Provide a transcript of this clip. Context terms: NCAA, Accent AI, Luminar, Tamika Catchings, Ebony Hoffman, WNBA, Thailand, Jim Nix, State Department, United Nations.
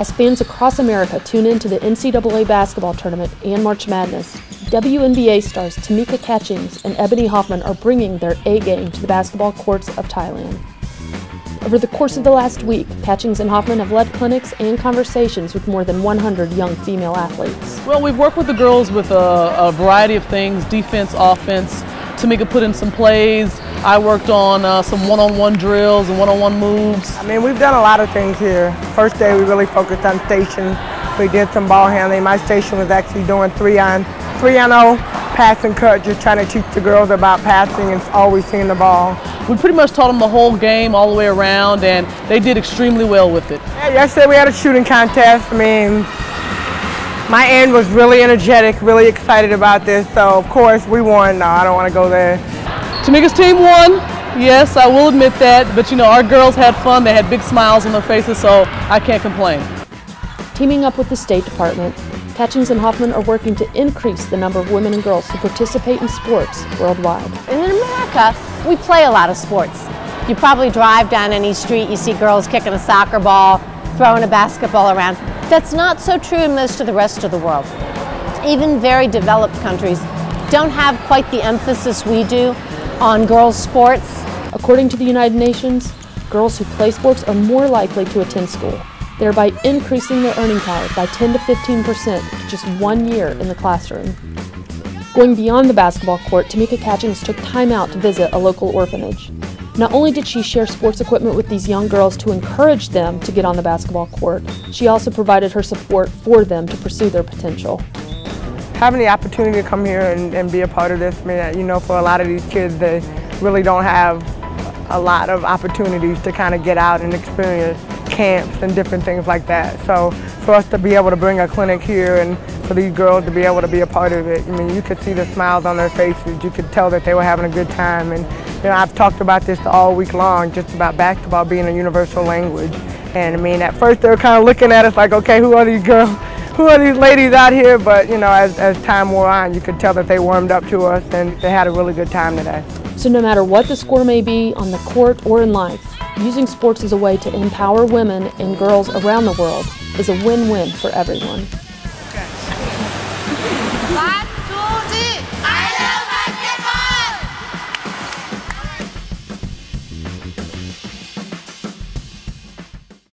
As fans across America tune in to the NCAA basketball tournament and March Madness, WNBA stars Tamika Catchings and Ebony Hoffman are bringing their A game to the basketball courts of Thailand. Over the course of the last week, Catchings and Hoffman have led clinics and conversations with more than 100 young female athletes. Well, we've worked with the girls with a variety of things, defense, offense. Tamika put in some plays. I worked on some one-on-one drills and one-on-one moves. I mean, we've done a lot of things here. First day, we really focused on station. We did some ball handling. My station was actually doing 3-on-0, pass and cut, just trying to teach the girls about passing and always seeing the ball. We pretty much taught them the whole game all the way around, and they did extremely well with it. Yeah, yesterday we had a shooting contest. I mean, my end was really energetic, really excited about this, so of course we won. No, I don't want to go there. Tamika's team won, yes, I will admit that, but you know, our girls had fun, they had big smiles on their faces, so I can't complain. Teaming up with the State Department, Catchings and Hoffman are working to increase the number of women and girls who participate in sports worldwide. In America, we play a lot of sports. You probably drive down any street, you see girls kicking a soccer ball, throwing a basketball around. That's not so true in most of the rest of the world. Even very developed countries don't have quite the emphasis we do on girls' sports. According to the United Nations, girls who play sports are more likely to attend school, thereby increasing their earning power by 10 to 15% just 1 year in the classroom. Going beyond the basketball court, Tamika Catchings took time out to visit a local orphanage. Not only did she share sports equipment with these young girls to encourage them to get on the basketball court, she also provided her support for them to pursue their potential. Having the opportunity to come here and be a part of this, I mean, you know, for a lot of these kids, they really don't have a lot of opportunities to kind of get out and experience camps and different things like that. So for us to be able to bring a clinic here and for these girls to be able to be a part of it, I mean, you could see the smiles on their faces. You could tell that they were having a good time. And you know, I've talked about this all week long, just about basketball being a universal language. And I mean, at first they were kind of looking at us like, okay, who are these girls? Who are these ladies out here? But you know, as time wore on, you could tell that they warmed up to us and they had a really good time today. So no matter what the score may be on the court or in life, using sports as a way to empower women and girls around the world is a win-win for everyone. Okay.